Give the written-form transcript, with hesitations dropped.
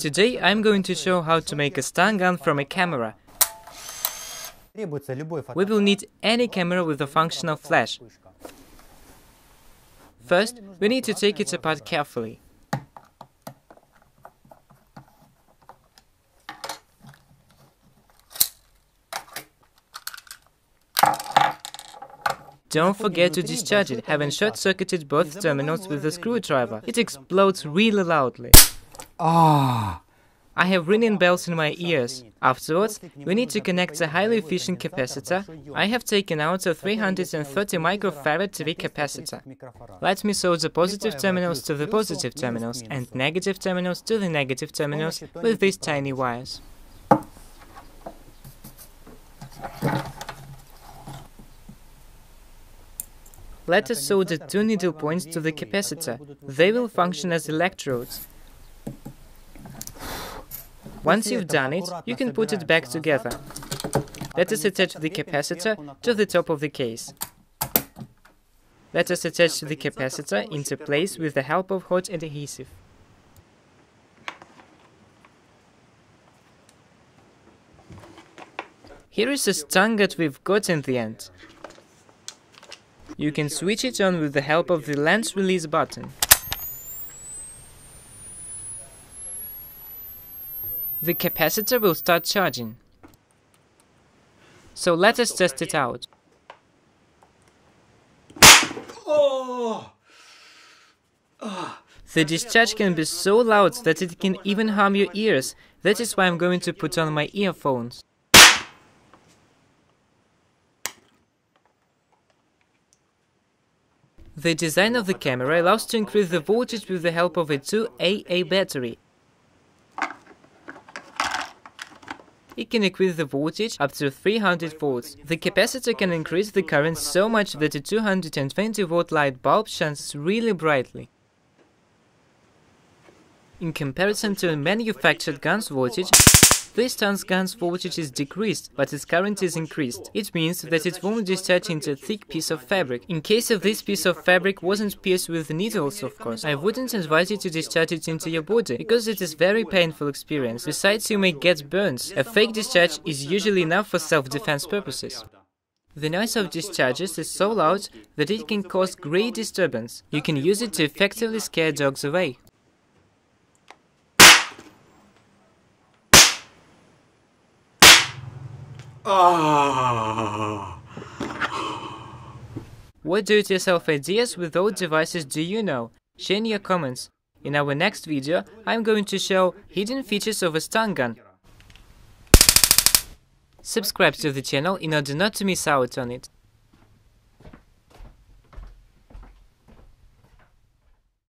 Today I'm going to show how to make a stun gun from a camera. We will need any camera with a functional flash. First, we need to take it apart carefully. Don't forget to discharge it, having short-circuited both terminals with a screwdriver. It explodes really loudly. Ah! I have ringing bells in my ears. Afterwards, we need to connect a highly efficient capacitor. I have taken out a 330 microfarad TV capacitor. Let me solder the positive terminals to the positive terminals and negative terminals to the negative terminals with these tiny wires. Let us solder two needle points to the capacitor. They will function as electrodes. Once you've done it, you can put it back together. Let us attach the capacitor to the top of the case. Let us attach the capacitor into place with the help of hot adhesive. Here is a stun gun we've got in the end. You can switch it on with the help of the lens release button. The capacitor will start charging. So let us test it out. The discharge can be so loud that it can even harm your ears. That is why I'm going to put on my earphones. The design of the camera allows to increase the voltage with the help of a 2 AA battery. It can increase the voltage up to 300 volts. The capacitor can increase the current so much that a 220-watt light bulb shines really brightly. In comparison to a manufactured gun's voltage, this gun's voltage is decreased, but its current is increased. It means that it won't discharge into a thick piece of fabric. In case if this piece of fabric wasn't pierced with needles, of course, I wouldn't advise you to discharge it into your body, because it is very painful experience. Besides, you may get burns. A fake discharge is usually enough for self-defense purposes. The noise of discharges is so loud that it can cause great disturbance. You can use it to effectively scare dogs away. What do-it-yourself ideas with old devices do you know? Share in your comments. In our next video, I'm going to show hidden features of a stun gun. Subscribe to the channel in order not to miss out on it.